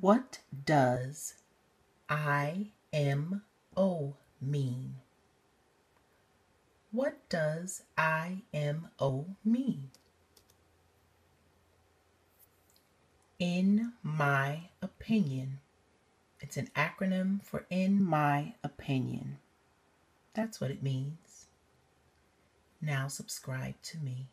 What does IMO mean? What does IMO mean? In my opinion. It's an acronym for in my opinion. That's what it means. Now subscribe to me.